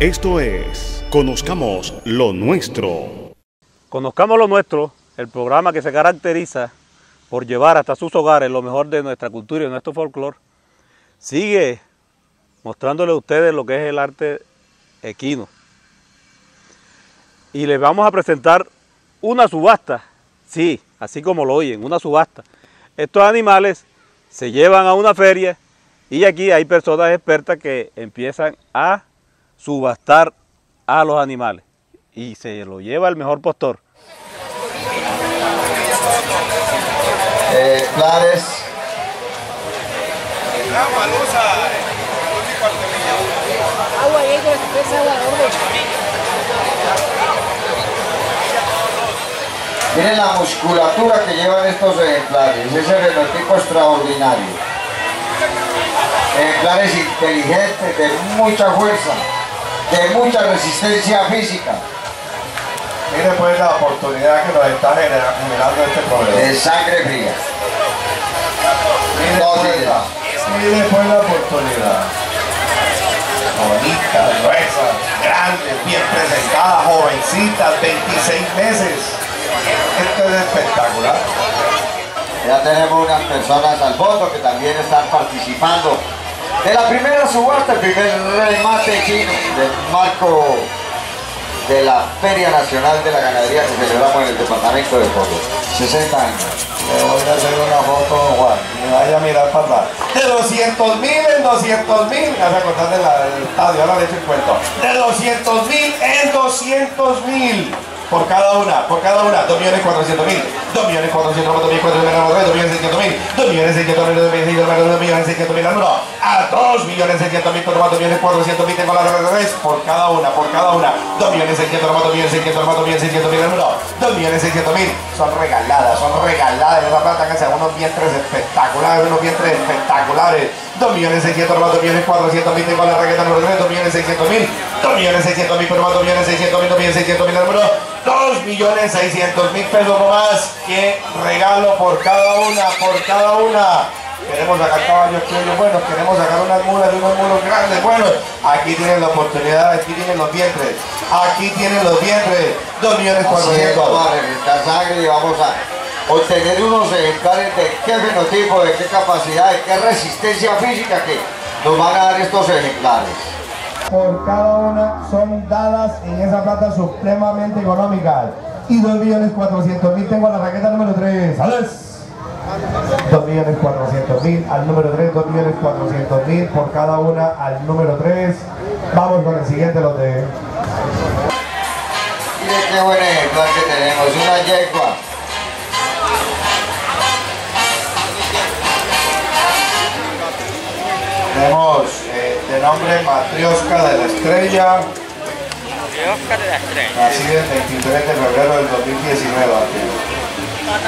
Esto es Conozcamos Lo Nuestro. Conozcamos Lo Nuestro, el programa que se caracteriza por llevar hasta sus hogares lo mejor de nuestra cultura y de nuestro folclore, sigue mostrándole a ustedes lo que es el arte equino. Y les vamos a presentar una subasta, sí, así como lo oyen, una subasta. Estos animales se llevan a una feria y aquí hay personas expertas que empiezan a subastar a los animales y se lo lleva el mejor postor. Planes. Miren la musculatura que llevan estos ejemplares, ese renotipo extraordinario. Ejemplares inteligentes, de mucha fuerza, de mucha resistencia física. Mire pues la oportunidad que nos está generando este problema. De sangre fría. Mire pues la oportunidad. Bonita, gruesa, grande, bien presentada, jovencita, 26 meses. Esto es espectacular. Ya tenemos unas personas al voto que también están participando de la primera subasta, el primer remate chino del marco de la Feria Nacional de la Ganadería que celebramos en el departamento de Córdoba. 60 años. Le voy a hacer una foto, Juan, y vaya a mirar para atrás. De 200.000 en 200.000, vas a contar del estadio, ahora le echo el cuento. De 200.000 en 200.000. Por cada una, 2.400.000, 2.400.000, 2.400.000, 2.600.000, a 2.600.000, tengo la regla de 3, por cada una, 2.600.000, son regaladas, esa plata que sean unos vientres espectaculares, 2.600.000, tengo la regla de 3, 2.600.000, 2.600.000, 2.600.000, 2.600.000 pesos nomás. ¡Qué regalo por cada una! Queremos sacar caballos criollos buenos, queremos sacar unas mulas y unos mulos grandes buenos. Aquí tienen la oportunidad, aquí tienen los vientres. 2.400.000. Vamos a reventar sangre y vamos a obtener unos ejemplares de qué fenotipo, de qué capacidad, de qué resistencia física que nos van a dar estos ejemplares. Por cada una son dadas en esa plata supremamente económica. Y 2.400.000 tengo a la raqueta número 3. ¡Sales! 2.400.000 al número 3, 2.400.000 por cada una al número 3. Vamos con el siguiente lote. Miren qué buen ejemplar que tenemos, una yegua. Tenemos de nombre Matriosca de la Estrella. Nacida el 23 de febrero del 2019.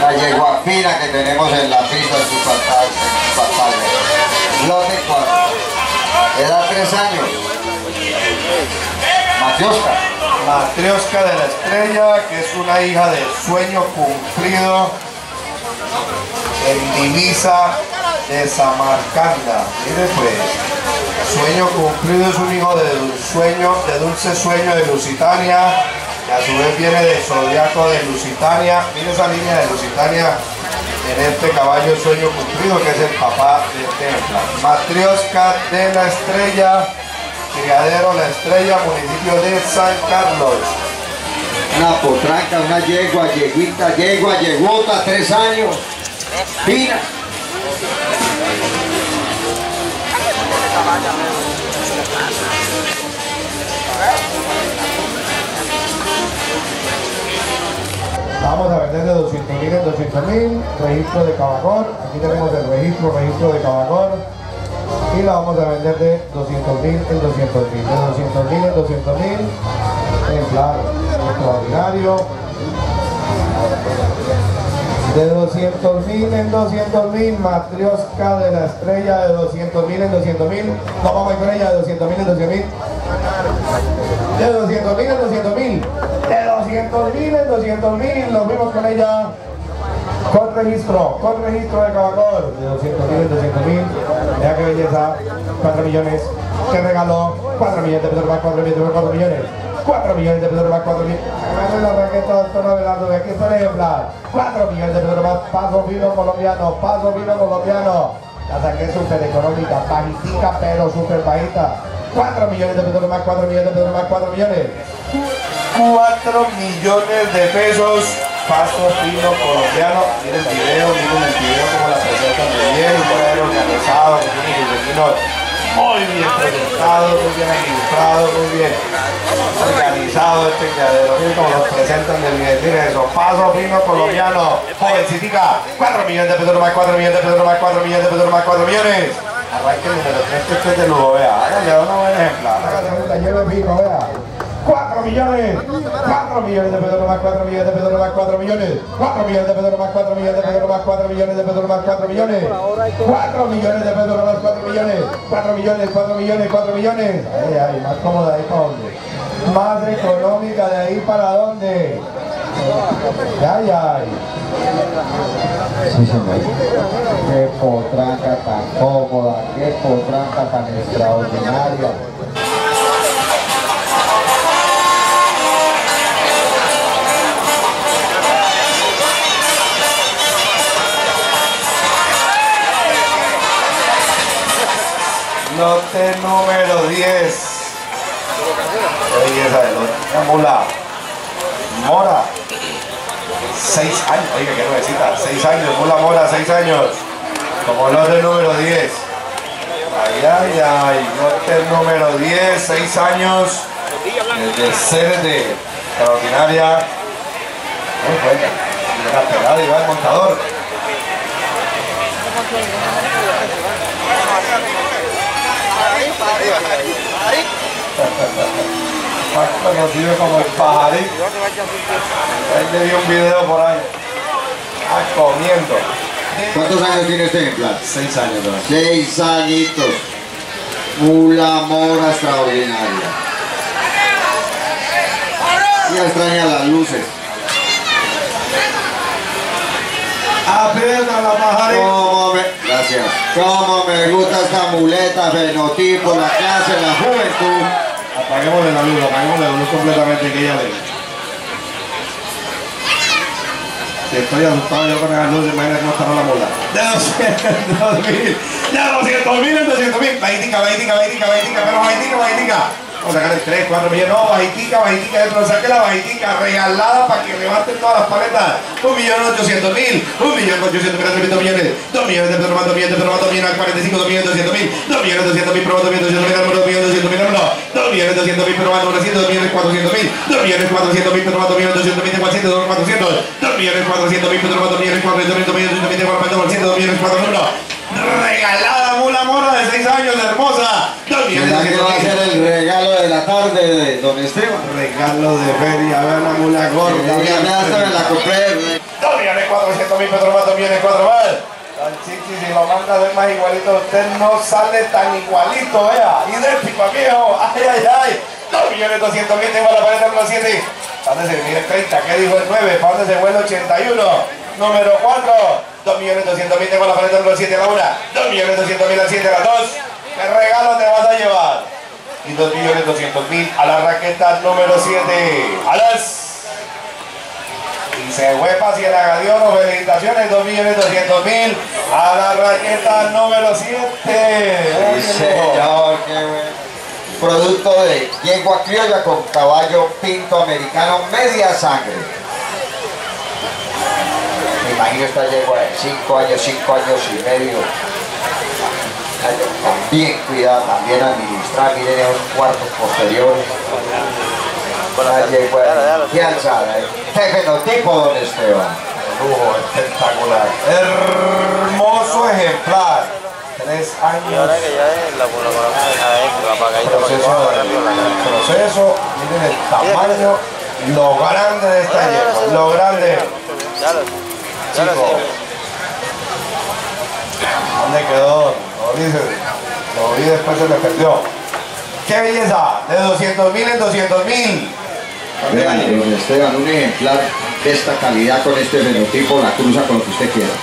La yegua fina que tenemos en la pista en su pantalla. Lote 4. Edad 3 años. Matriosca de la Estrella, que es una hija de sueño cumplido en divisa de Samarcanda. Mire pues, sueño cumplido es un hijo de dulce sueño de Lusitania, que a su vez viene de zodiaco de Lusitania. Mire esa línea de Lusitania en este caballo sueño cumplido, que es el papá de Templa. Matriosca de la Estrella, criadero La Estrella, municipio de San Carlos. Una potranca, una yeguita, 3 años, fina. Vamos a vender de 200.000 en 200.000, registro de Cavacor. Aquí tenemos el registro de Cavacor, y la vamos a vender de 200.000 en 200.000, de 200.000 en 200.000, ejemplar extraordinario. De 200.000 en 200.000, Matriosca de la Estrella, de 200.000 en 200.000, no vamos con ella, de 200.000 en 200.000, de 200.000 en 200.000, de 200.000 en 200.000, nos vimos con ella. con registro de Cavacor, de 200.000, 300.000, mira qué belleza, 4 millones, que regaló, 4 millones de pesos más, 4 millones de pesos, 4 millones, 4 millones de pesos más, 4 millones, agarren la raqueta del tono velado, que aquí está el ejemplar, 4 millones de pesos más, paso fino colombiano, la saqué súper económica, bajitica pero súper bajita, 4 millones de pesos más, 4 millones de pesos más, 4 millones, 4 millones de pesos, paso fino colombiano. Miren el video como la presentan de bien, un modelo organizado, que tiene campesinos muy bien presentados, muy bien administrados, muy bien organizado este criadero, miren como los presentan de bien, miren eso, paso fino colombiano, jovencitica, 4 millones de pesos más, 4 millones de pesos más, 4 millones de pesos más, 4 millones. Arranque el número 3 que usted de lujo, vea, hágale una buena ejemplar, hágale un taller de pico, vea. 4 millones, 4 millones de pesos más, 4 millones de pesos más, 4 millones, 4 millones de pesos más, 4 millones de pesos más, 4 millones de pesos más, 4 millones, 4 millones de pesos más, 4 millones, 4 millones, 4 millones, 4 millones, ay, ay, más cómoda ahí para dónde, más económica de ahí para dónde, ay, ay, sí señor, qué potranca tan cómoda, qué potranca tan extraordinaria. Lote número 10. Belleza de lote. Una mula mora. 6 años. Oiga, qué nuevecita. 6 años. Mula mora, 6 años. Como lote número 10. Ay, ay, ay. Lote número 10. 6 años. Desde Cerde. Extraordinaria. Muy buena. Una pegada y va el montador. Más conocido como el pajarito. Ahí le vi un video por ahí. Ah, comiendo. ¿Cuántos años tiene este ejemplar? 6 años. 6 añitos. Mula mora extraordinaria. Ya extraña las luces. Aprieta la pajarita. Gracias. Como me gusta esta muleta, fenotipo, la clase, la juventud. Apaguémosle la luz completamente, que ella le... Estoy asustado yo con esas luces, imagínate cómo está la mula. De 200.000 en 200.000. Bajitica. Vamos a sacar el 3, 4 millones, no, bajitica, dentro, saque la bajitica, regalada para que levanten todas las paletas. 1.800.000, 1.800.000, 300 millones, 2 millones de pesos más, 2 millones de pesos más, 2 millones, 45, 2.200.000, 2.200.000, pero 2.200.000, 2.200.000, pero más 900, 2.400.000, 2.400.000, pero más 2.200.000, 400, 2.400, 2.400.000, pero más 2.400.000, 2.200.000, 2.400.000, regalada mula mora de 6 años, hermosa. ¿Será que va a ser el regalo de la tarde de don Esteban? Regalo de feria, a ver la mula gorda. Ya me hasta la compré. 2.400.000 pesos más, 2.400.000 más. Tan chichi, si lo manda a ser más igualito, usted no sale tan igualito, vea. Idéntico, amigo. Ay, ay, ay. 2.200.000, tengo la paleta número 7. ¿Para dónde se mide el 30? ¿Qué dijo el 9? ¿Para dónde se fue el 81? Número 4. 2.200.000, tengo la paleta número 7 a la 1. 2.200.000 a 7 a la 2. ¿Qué regalo te vas a llevar? Y 2.200.000 a la raqueta número 7. A las... Y se huepa si el agadión, felicitaciones, 2.200.000 a la raqueta número 7. Sí, señor, qué producto de yegua criolla con caballo pinto americano media sangre. Me imagino esta yegua de 5 años, 5 años y medio. Bien cuidada, también administrada, miren esos cuartos posteriores. Una yegua fianzada, este genotipo don Esteban. Lujo, espectacular. Hermoso ejemplar. 3 años. Proceso, miren el tamaño, lo grande de esta yegua, lo grande. Chico. ¿Dónde quedó? Lo vi después, se me perdió. ¡Qué belleza! De 200.000 en 200.000. Vean, don Esteban, un ejemplar de esta calidad con este fenotipo, la cruza con lo que usted quiera.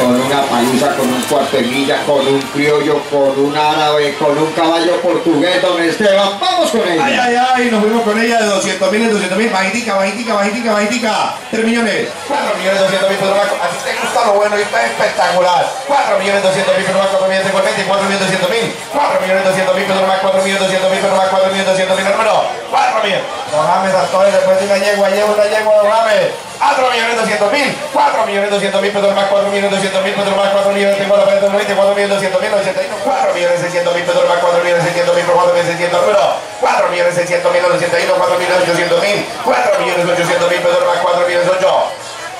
Con una palusa, con un cuarto de milla, con un criollo, con un árabe, con un caballo portugués, don Esteban, vamos con ella. Ay, ay, ay, nos fuimos con ella de 200.000 en 200.000, bajitica, bajitica, bajitica, bajitica. 3 millones, 4.200.000 pesos, así te gusta lo bueno y está espectacular. 4.200.000 pesos más, 4.200.000, 4.200.000, 4.200.000 pesos más, 4.200.000 pesos más, 4.200.000, hermano, 4.000. No mames, actores, después de una yegua, llevo una yegua, no mames. 4.200.000, 4.200.000 pesos más, 4.200.000 pesos más, 4.200.000, 4.200.000, 4.600.000 pesos más, 4.600.000 por 4.600.000, 4.600.000, 81, 4.800.000, 4.800.000 pesos más, 4.800.000,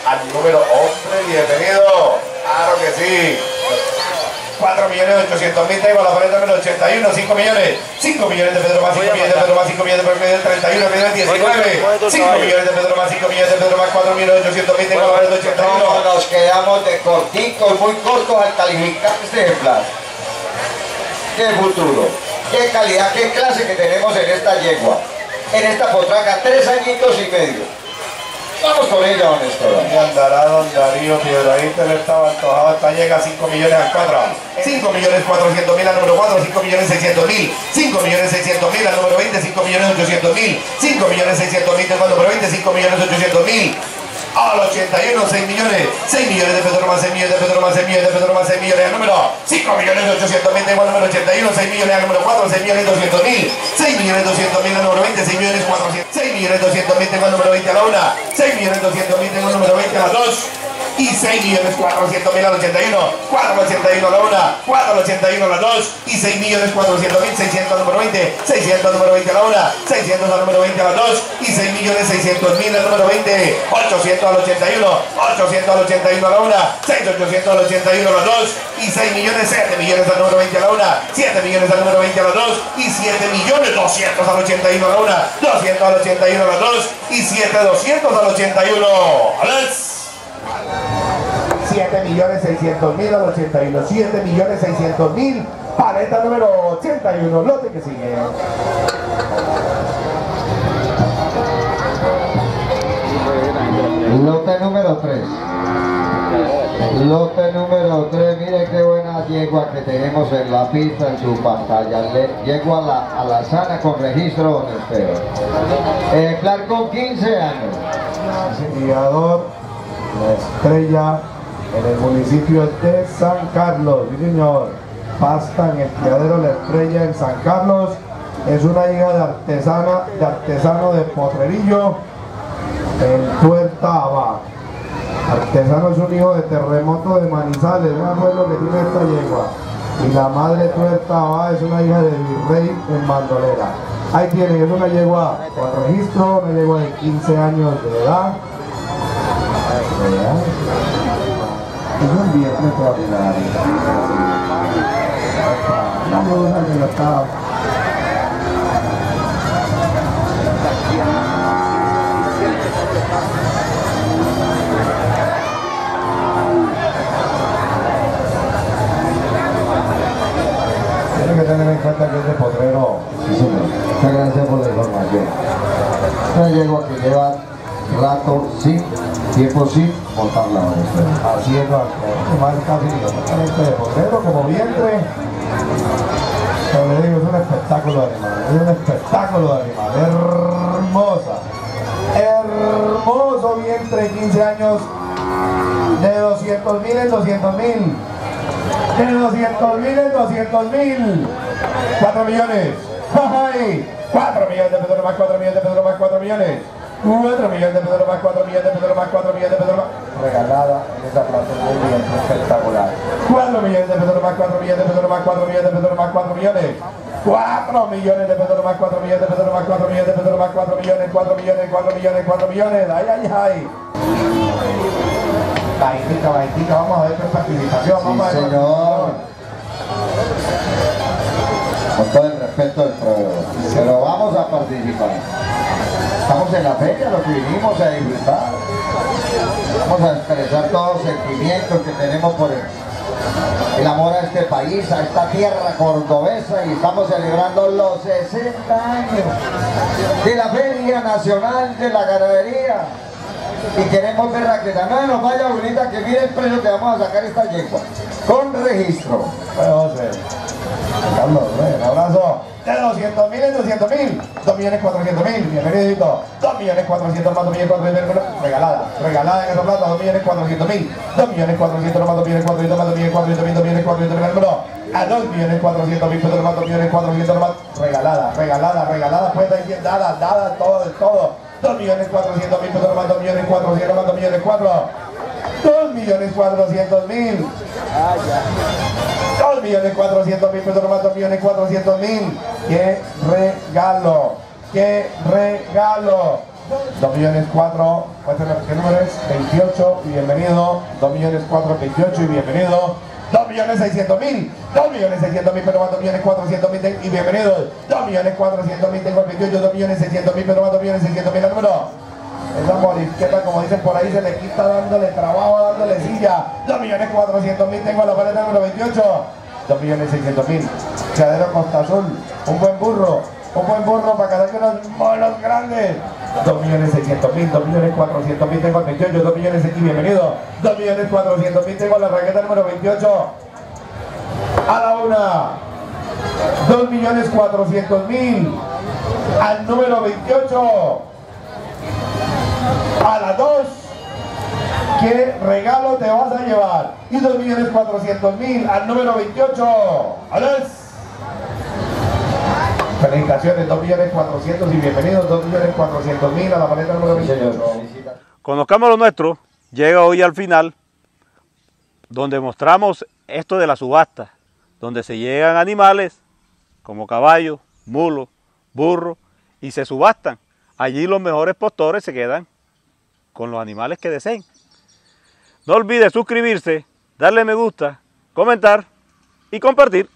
al número 11, bienvenido, claro que sí. 4.800.000, tengo la paleta número 81, 5 millones, 5 millones de Pedro más, 5 millones de Pedro más, 5 millones de Pedro más, 31 millones, 19, 5 millones de Pedro más, 5 millones de Pedro más, 4.800.000, tengo la paleta 81. Nos quedamos de cortitos, muy cortos al calificar este ejemplar. Qué futuro, qué calidad, qué clase que tenemos en esta yegua, en esta potraca, 3 añitos y medio. Vamos con ella, don Esteban. Y andará don Darío Piedradita, le estaba antojado, hasta llega a 5 millones al cuadro. 5 millones 400 mil al número 4, 5 millones 600 mil, 5 millones 600 mil al número 20, 5 millones 800 mil, 5 millones 600 mil al número 20, 5 millones 800 mil. Al 81, 6 millones, 6 millones de pesos más, 6 millones de pesos más, 6 millones de pesos más, 6 millones al número 5 millones 800 mil, tengo al número 81, 6 millones al número 4, 6 millones 200 mil, 6 millones 200 mil al número 20, 6 millones 400, 6 millones 200 mil, tengo al número 20 a la 1, 6 millones 200 mil, tengo al número 20 a la 2 y 6 millones 400 mil al 81, 481 a la 1, 481 a la 2 y 6 millones 400 mil, 600 al número 20, 600 al número 20 a la 1, 600 al número 20 a la 2 y 6 millones 600 mil al número 20, 800 al 81, 800 al 81 a la 1, 6.800 al 81 a la 2 y 6 millones, 7 millones al número 20 a la 1, 7 millones al número 20 a la 2 y 7 millones 200 al 81 a la 1, 200 al 81 a la 2 y 7.200 al 81 a las 7.600.000 al 81, 7.600.000, paleta número 81, lote que sigue. Lote número 3. Lote número 3, mire qué buena yegua que tenemos en la pista, en su pantalla. Yegua a la sana con registro, don Esteban. Ejemplar con 15 años. Criador La Estrella, en el municipio de San Carlos, sí señor. Pasta en el criadero La Estrella en San Carlos. Es una yegua de artesano de Potrerillo, en Puerta Aba. Artesano es un hijo de Terremoto de Manizales, un abuelo que tiene esta yegua. Y la madre Puerta Aba es una hija de Virrey en Bandolera. Ahí tienen, es una yegua con registro, una yegua de 15 años de edad. Es un viernes extraordinario. La luna que lo estaba. Tienen que tener en cuenta que es de potrero. Sí, señor. Muchas gracias por la información. Una yegua que lleva rato sin, tiempo sin montar la hora. Así es, más casi este de potrero como vientre. Pero le digo, es un espectáculo de animal, es un espectáculo de animal. Hermosa, hermoso vientre, 15 años, de 200.000 en 200.000. De 200.000 en 200.000. 4 millones. ¡Ay! 4 millones de pesos más, 4 millones de pesos más, 4 millones. 4 millones de pesos más, 4 millones de pesos más, 4 millones de pesos más. Regalada en esa plaza, muy bien, espectacular. 4 millones de pesos más, 4 millones de pesos más, 4 millones de pesos más, 4 millones. 4 millones de pesos más, 4 millones de pesos más, 4 millones de pesos más, 4 millones, 4 millones, 4 millones, 4 millones. ¡Ay, ay, ay! Bajitica, bajitica, vamos a ver tu participación. Sí, vamos a ver, señor. Con todo el respeto del proveedor, sí, pero vamos a participar. Estamos en la feria, lo que vinimos a disfrutar. Vamos a expresar todos los sentimientos que tenemos por el el amor a este país, a esta tierra cordobesa, y estamos celebrando los 60 años de la Feria Nacional de la Ganadería, y queremos ver a que también nos vaya bonita, que mire el precio que vamos a sacar esta yegua con registro. Bueno, José Carlos, un abrazo de 200.000 en 200.000, 2.400.000, bienvenido, 2.400.000 más 2.400.000, regalada en esa plata, 2.400.000, 2.400.000 más 2.400.000 más 2.400.000, 2.400.000, a 2.400.000 pesos más 2.400.000 más, regalada, puesta y dada, todo, 2.400.000 pesos más 2.400.000 más 2.400.000, 2.400.000 pesos más 2.400.000. ¡Qué regalo! 2.400.000, ¿qué número es? 28 y bienvenido. 2.428 y bienvenido. 2.600.000, 2.600.000 pero más 2.400.000 y bienvenidos. 2.400.000 tengo el 28, 2.600.000 pero más 2.600.000 al número. Esa morisqueta, como dicen por ahí, se le quita dándole trabajo, dándole silla. 2.400.000 tengo la paleta número 28. 2.600.000. Criadero Costa Azul. Un buen burro para cazar unos monos grandes. 2.600.000, 2.400.000 tengo el 28, 2.000.000 aquí, bienvenido. 2.400.000 tengo la raqueta número 28. A la una. 2.400.000. Al número 28. A las 2, ¿qué regalo te vas a llevar? Y 2.400.000 al número 28. A las... Felicitaciones, 2.400.000 y bienvenidos, 2.400.000 a la paleta número 28. Conozcamos Lo Nuestro llega hoy al final, donde mostramos esto de la subasta, donde se llegan animales como caballos, mulos, burros y se subastan. Allí los mejores postores se quedan con los animales que deseen. No olvides suscribirse, darle me gusta, comentar y compartir.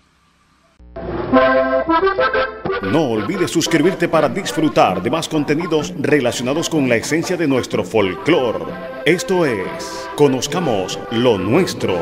No olvides suscribirte para disfrutar de más contenidos relacionados con la esencia de nuestro folclore. Esto es Conozcamos Lo Nuestro.